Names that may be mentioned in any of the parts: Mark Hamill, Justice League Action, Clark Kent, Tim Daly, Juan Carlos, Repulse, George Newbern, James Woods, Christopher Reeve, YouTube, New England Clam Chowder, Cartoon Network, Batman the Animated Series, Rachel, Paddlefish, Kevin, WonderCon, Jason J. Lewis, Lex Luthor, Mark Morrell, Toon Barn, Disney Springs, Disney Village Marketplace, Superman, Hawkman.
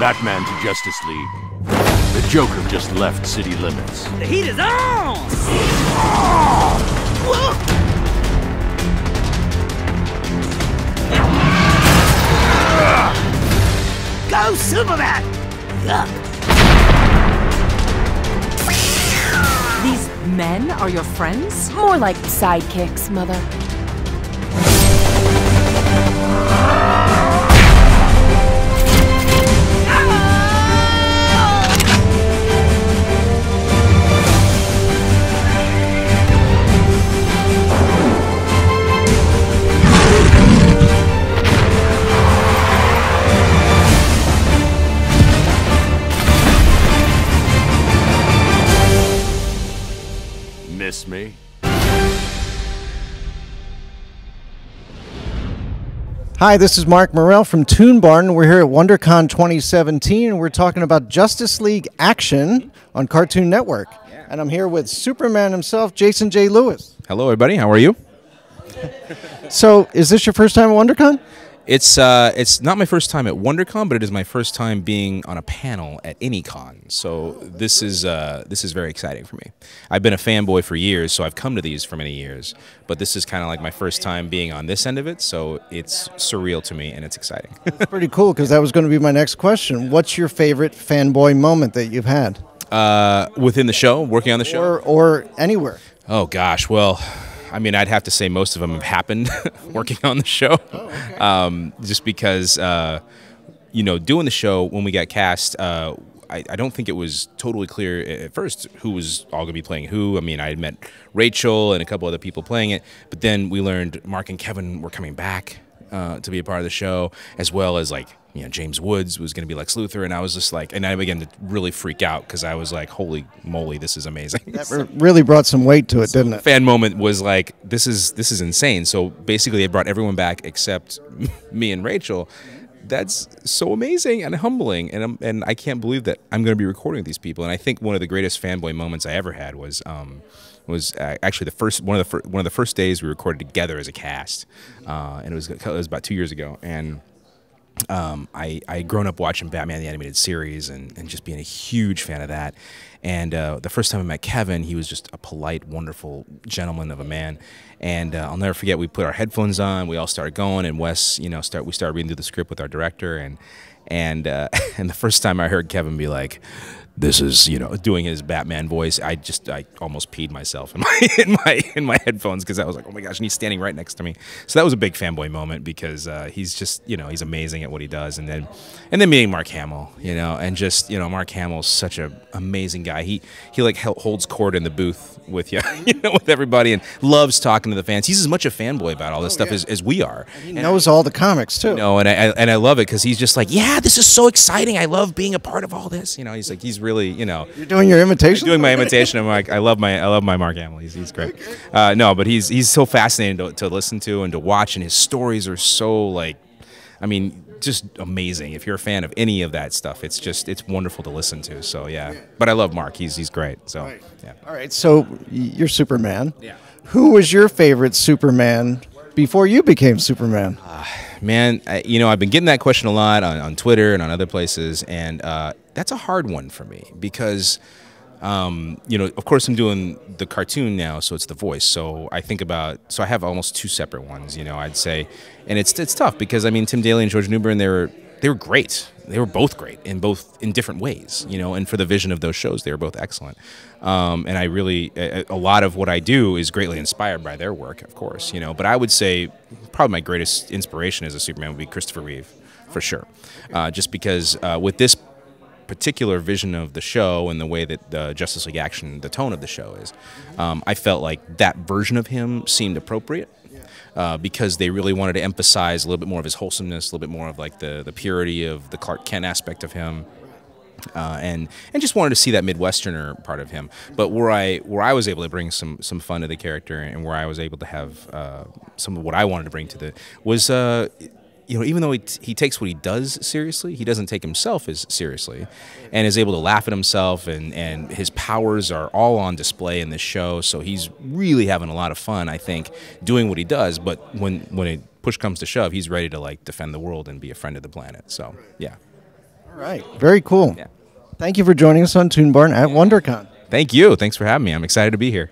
Batman to Justice League. The Joker just left city limits. The heat is on! Go, Superman! These men are your friends? More like sidekicks, Mother. Miss me? Hi, this is Mark Morrell from Toon Barn. We're here at WonderCon 2017, and we're talking about Justice League Action on Cartoon Network. And I'm here with Superman himself, Jason J. Lewis. Hello, everybody. How are you? So, is this your first time at WonderCon? It's not my first time at WonderCon, but it is my first time being on a panel at any con. So this is very exciting for me. I've been a fanboy for years, so I've come to these for many years. But this is kind of like my first time being on this end of it, so it's surreal to me and it's exciting. It's pretty cool, because that was going to be my next question. What's your favorite fanboy moment that you've had? Within the show, working on the show? Or anywhere. Oh, gosh, well... I mean, I'd have to say most of them have happened working on the show. Oh, okay. Just because, you know, doing the show when we got cast, I don't think it was totally clear at first who was all going to be playing who. I mean, I had met Rachel and a couple other people playing it, but then we learned Mark and Kevin were coming back to be a part of the show, as well as, like, you know, James Woods was going to be Lex Luthor, and I was just like, and I began to really freak out because I was like, holy moly, this is amazing. That really brought some weight to it, didn't it? Fan moment was like, this is insane. So basically they brought everyone back except me and Rachel. That's so amazing and humbling, and I can't believe that I'm going to be recording with these people. And I think one of the greatest fanboy moments I ever had was actually the first one of the first days we recorded together as a cast, and it was about 2 years ago. And I had grown up watching Batman the Animated Series and just being a huge fan of that. And the first time I met Kevin, he was just a polite, wonderful gentleman of a man. And I'll never forget, we put our headphones on, we all started going, and Wes, you know, we started reading through the script with our director. And the first time I heard Kevin be like, this is, you know, doing his Batman voice, I almost peed myself in my headphones, because I was like, oh my gosh, and he's standing right next to me. So that was a big fanboy moment, because he's just, you know, he's amazing at what he does. And then meeting Mark Hamill, you know, and just, you know, Mark Hamill's such an amazing guy. He like holds court in the booth with you, you know, with everybody, and loves talking to the fans. He's as much a fanboy about all this stuff as we are. And he knows all the comics too. You know, and I love it, because he's just like, yeah, this is so exciting. I love being a part of all this. You know, he's like, he's really, you know, you're doing your imitation. I'm doing my imitation. I'm like, I love my Mark Hamill. He's great. No, but he's so fascinating to listen to and to watch, and his stories are so, like, I mean, just amazing. If you're a fan of any of that stuff, it's wonderful to listen to. So yeah, but I love Mark. He's great. So yeah. All right. So you're Superman. Yeah. Who was your favorite Superman before you became Superman? Man, you know, I've been getting that question a lot on Twitter and on other places, and that's a hard one for me, because, you know, of course I'm doing the cartoon now, so it's the voice. So I think about, so I have almost two separate ones, you know, I'd say, and it's tough, because, I mean, Tim Daly and George Newbern, they were great. They were both great in different ways, you know, and for the vision of those shows, they were both excellent. And I really, a lot of what I do is greatly inspired by their work, of course, you know, but I would say probably my greatest inspiration as a Superman would be Christopher Reeve, for sure. Just because with this particular vision of the show and the way that the Justice League Action, the tone of the show is, I felt like that version of him seemed appropriate. Because they really wanted to emphasize a little bit more of his wholesomeness, a little bit more of, like, the purity of the Clark Kent aspect of him, and just wanted to see that Midwesterner part of him. But where I was able to bring some fun to the character, and where I was able to have some of what I wanted to bring to the was. You know, even though he takes what he does seriously, he doesn't take himself as seriously, and is able to laugh at himself, and his powers are all on display in this show. So he's really having a lot of fun, I think, doing what he does. But when push comes to shove, he's ready to, like, defend the world and be a friend of the planet. So yeah. All right. Very cool. Yeah. Thank you for joining us on Toon Barn at WonderCon. Thank you. Thanks for having me. I'm excited to be here.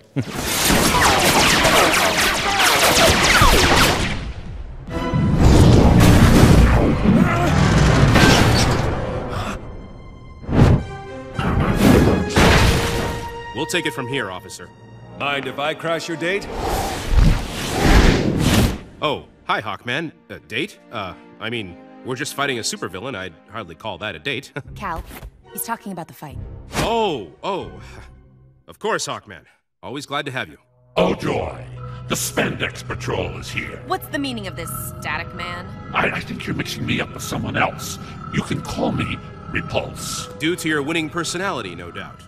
We'll take it from here, officer. Mind if I crash your date? Oh, hi, Hawkman. A date? I mean, we're just fighting a supervillain. I'd hardly call that a date. Cal, he's talking about the fight. Oh. Of course, Hawkman. Always glad to have you. Oh, joy. The Spandex Patrol is here. What's the meaning of this, Static Man? I think you're mixing me up with someone else. You can call me Repulse. Due to your winning personality, no doubt.